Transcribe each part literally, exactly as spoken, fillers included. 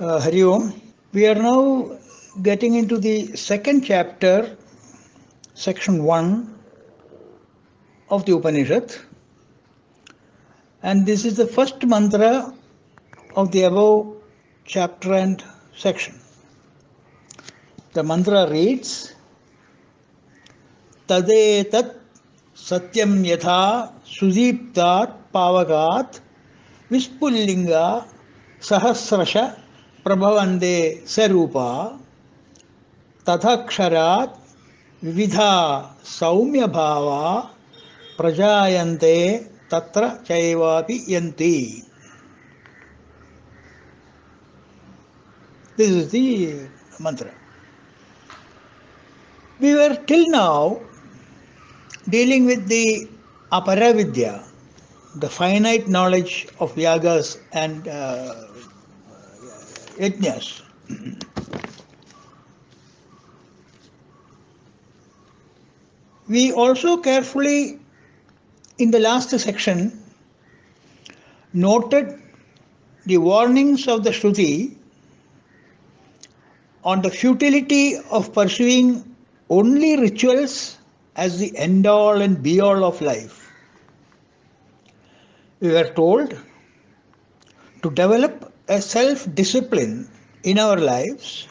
Uh, Hari Om. We are now getting into the second chapter, section one of the Upanishad, and this is the first mantra of the above chapter and section. The mantra reads, Tad etat satyam yathā sudīptāt pāvakād visphuliṅgāḥ sahasraśaḥ Prabhavande Sarupa, Tathaksharat, Vividha saumya bhava, Prajayante Tatra Chaivapi Yanti. This is the mantra. We were till now dealing with the aparavidya, the finite knowledge of yagas and uh, Yajñas. We also carefully, in the last section, noted the warnings of the Shruti on the futility of pursuing only rituals as the end-all and be-all of life. We were told to develop a self-discipline in our lives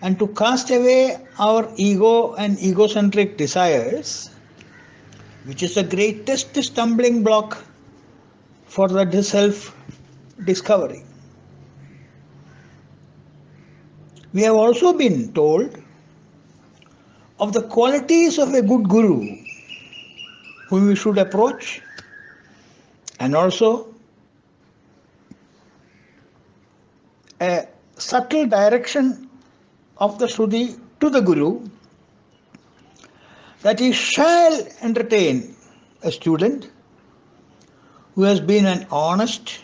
and to cast away our ego and egocentric desires, which is the greatest stumbling block for the self-discovery. We have also been told of the qualities of a good guru whom we should approach, and also a subtle direction of the Shruti to the Guru, that he shall entertain a student who has been an honest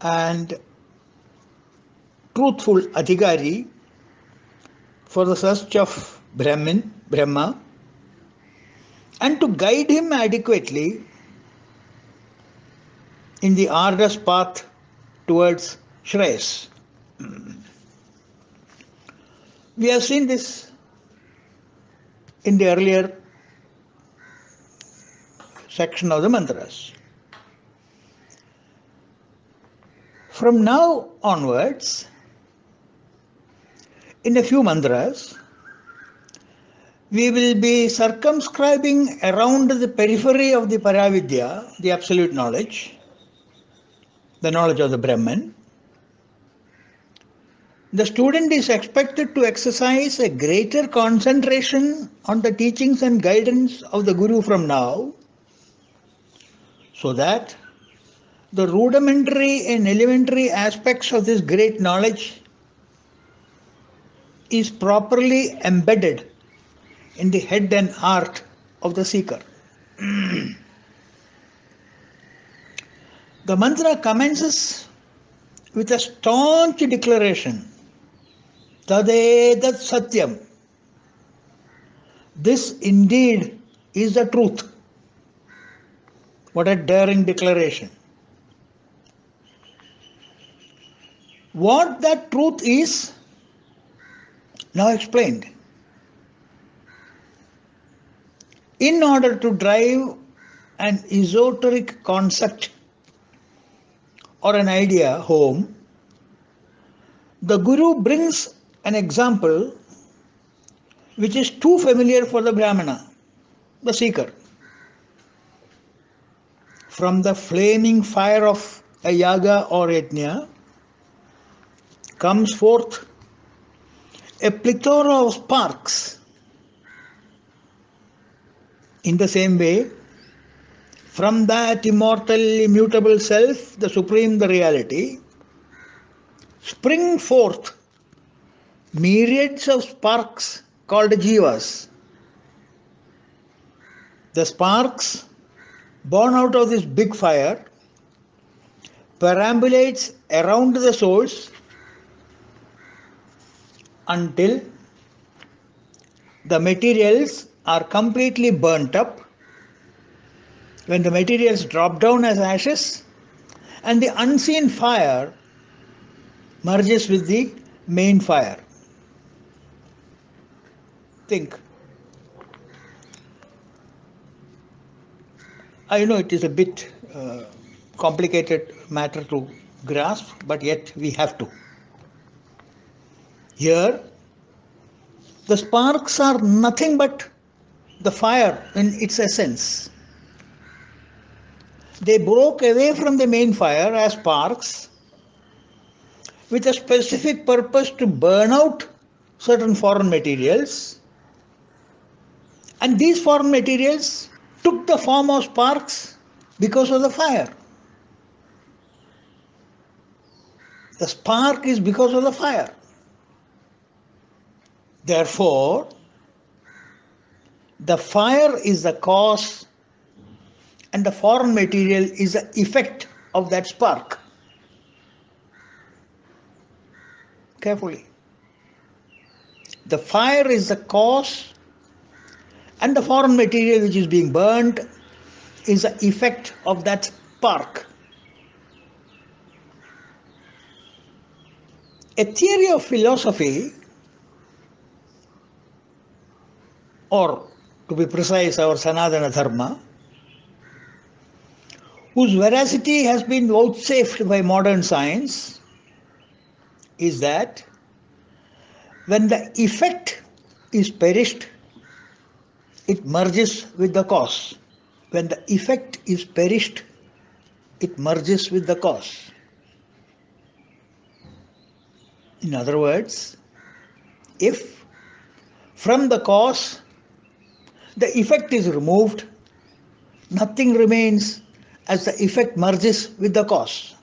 and truthful Adhikari for the search of Brahmin, Brahma, and to guide him adequately in the arduous path towards Shreyas. We have seen this in the earlier section of the mantras. From now onwards, in a few mantras, we will be circumscribing around the periphery of the paravidya, the absolute knowledge, the knowledge of the Brahman. The student is expected to exercise a greater concentration on the teachings and guidance of the Guru from now, so that the rudimentary and elementary aspects of this great knowledge is properly embedded in the head and heart of the seeker. The mantra commences with a staunch declaration. Tad etat satyam. This indeed is the truth. What a daring declaration. What that truth is now explained. In order to drive an esoteric concept or an idea home, the Guru brings an example which is too familiar for the Brahmana, the seeker. From the flaming fire of a yaga or yajna comes forth a plethora of sparks. In the same way, from that immortal, immutable Self, the Supreme, the Reality, spring forth myriads of sparks called jivas. The sparks born out of this big fire perambulates around the souls until the materials are completely burnt up. When the materials drop down as ashes and the unseen fire merges with the main fire. Think. I know it is a bit uh, complicated matter to grasp, but yet we have to. Here, the sparks are nothing but the fire in its essence. They broke away from the main fire as sparks with a specific purpose to burn out certain foreign materials, and these foreign materials took the form of sparks because of the fire. The spark is because of the fire. Therefore, the fire is the cause and the foreign material is the effect of that spark. Carefully. The fire is the cause and the foreign material which is being burnt is the effect of that spark. A theory of philosophy, or to be precise, our Sanadana Dharma, whose veracity has been vouchsafed by modern science, is that when the effect is perished, it merges with the cause. When the effect is perished, it merges with the cause. In other words, if from the cause the effect is removed, nothing remains as the effect merges with the cause.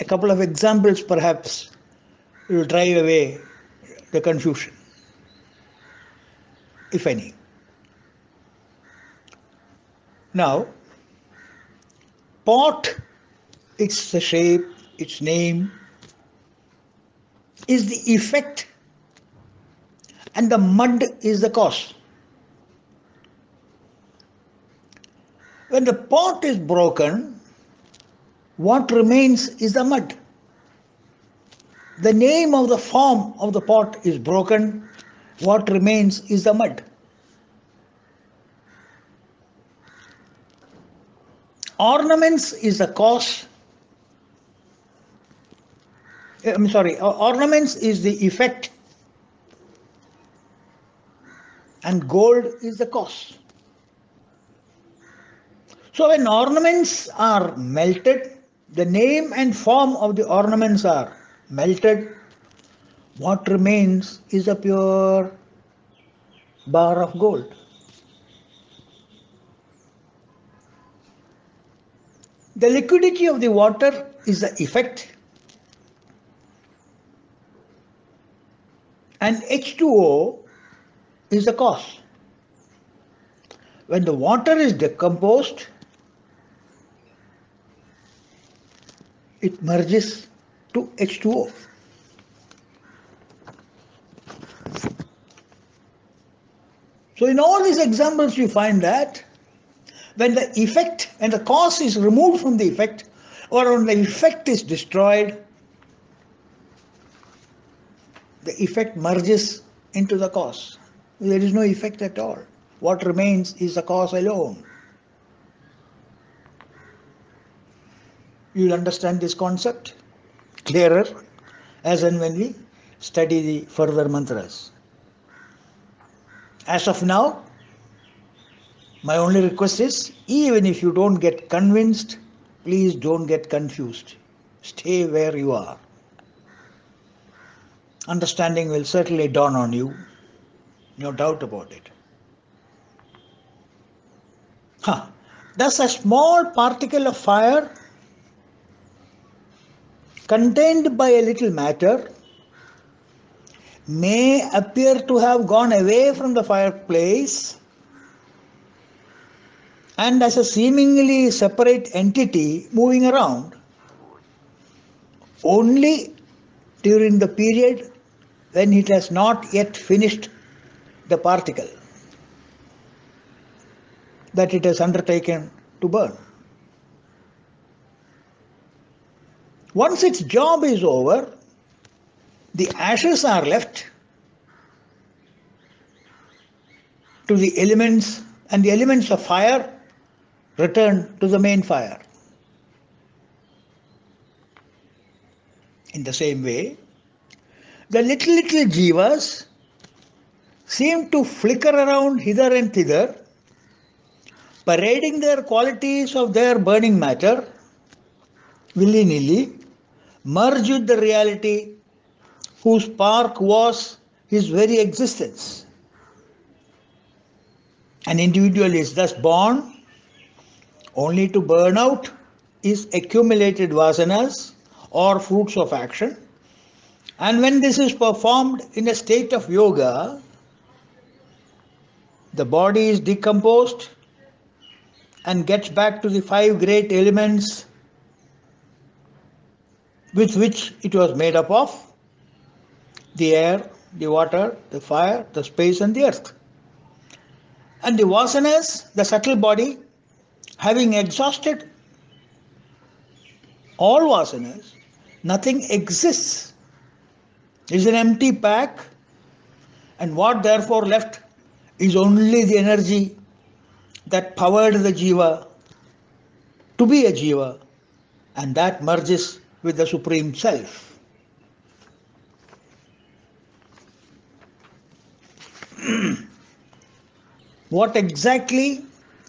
A couple of examples perhaps will drive away the confusion, if any. Now, pot, its shape, its name, is the effect, and the mud is the cause. When the pot is broken, what remains is the mud. The name of the form of the pot is broken, what remains is the mud. Ornaments is the cause. I'm sorry, ornaments is the effect, and gold is the cause. So when ornaments are melted, the name and form of the ornaments are melted, what remains is a pure bar of gold. The liquidity of the water is the effect, and H two O is the cause. When the water is decomposed, it merges to H two O. So in all these examples you find that when the effect and the cause is removed from the effect, or when the effect is destroyed, the effect merges into the cause. There is no effect at all. What remains is the cause alone. You will understand this concept clearer as and when we study the further mantras. As of now, my only request is, even if you don't get convinced, please don't get confused. Stay where you are. Understanding will certainly dawn on you, no doubt about it. Huh. Thus a small particle of fire contained by a little matter may appear to have gone away from the fireplace and as a seemingly separate entity moving around only during the period when it has not yet finished the particle that it has undertaken to burn. Once its job is over, the ashes are left to the elements, and the elements of fire return to the main fire. In the same way, the little little jivas seem to flicker around hither and thither, parading their qualities of their burning matter willy-nilly, merge with the reality whose spark was his very existence. An individual is thus born only to burn out his accumulated vasanas or fruits of action, and when this is performed in a state of yoga, the body is decomposed and gets back to the five great elements with which it was made up of: the air, the water, the fire, the space and the earth. And the vasanas, the subtle body, having exhausted all vasanas, nothing exists. It is an empty pack, and what therefore left is only the energy that powered the jiva to be a jiva, and that merges with the Supreme Self. What exactly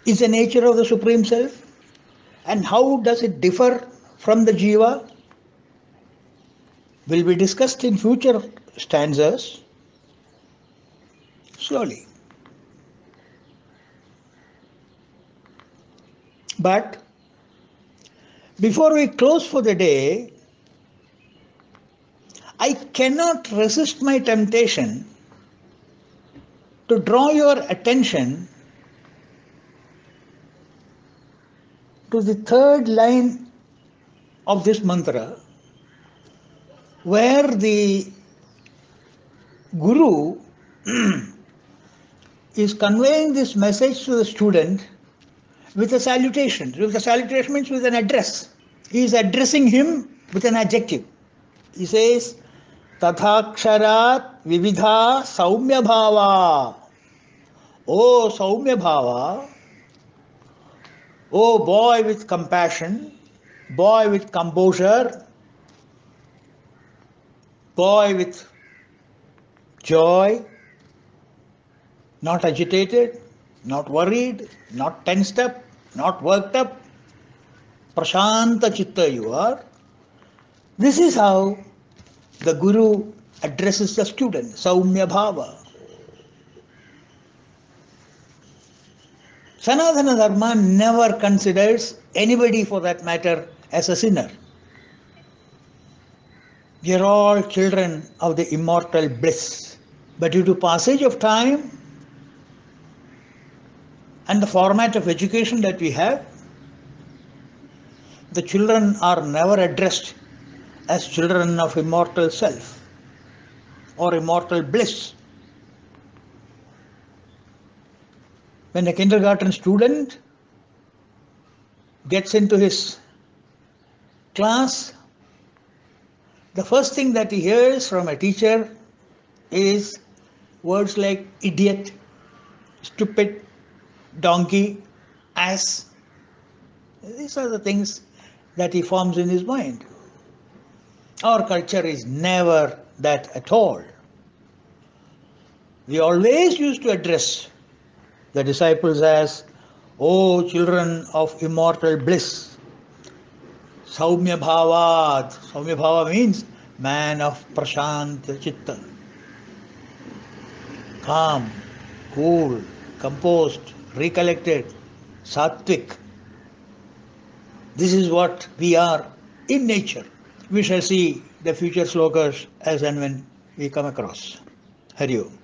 is the nature of the Supreme Self, and how does it differ from the jiva, will be discussed in future stanzas slowly. But before we close for the day, I cannot resist my temptation to draw your attention to the third line of this mantra, where the Guru is conveying this message to the student with a salutation. With a salutation means with an address. He is addressing him with an adjective. He says, Tathaksharat Vividha saumya bhava. O saumya bhava, O boy with compassion, boy with composure, boy with joy, not agitated, not worried, not tensed up, not worked up. Prashanta chitta you are. This is how the Guru addresses the student, saumya bhava. Sanadana Dharma never considers anybody, for that matter, as a sinner. We are all children of the immortal bliss. But due to passage of time and the format of education that we have, the children are never addressed as children of immortal self or immortal bliss. When a kindergarten student gets into his class, the first thing that he hears from a teacher is words like idiot, stupid, donkey, ass. These are the things that he forms in his mind. Our culture is never that at all. We always used to address the disciples as, O children of immortal bliss, saumya bhavad. Saumya bhava means man of prashanta chitta, calm, cool, composed, recollected, sattvic. This is what we are in nature. We shall see the future slokas as and when we come across. Hari Om.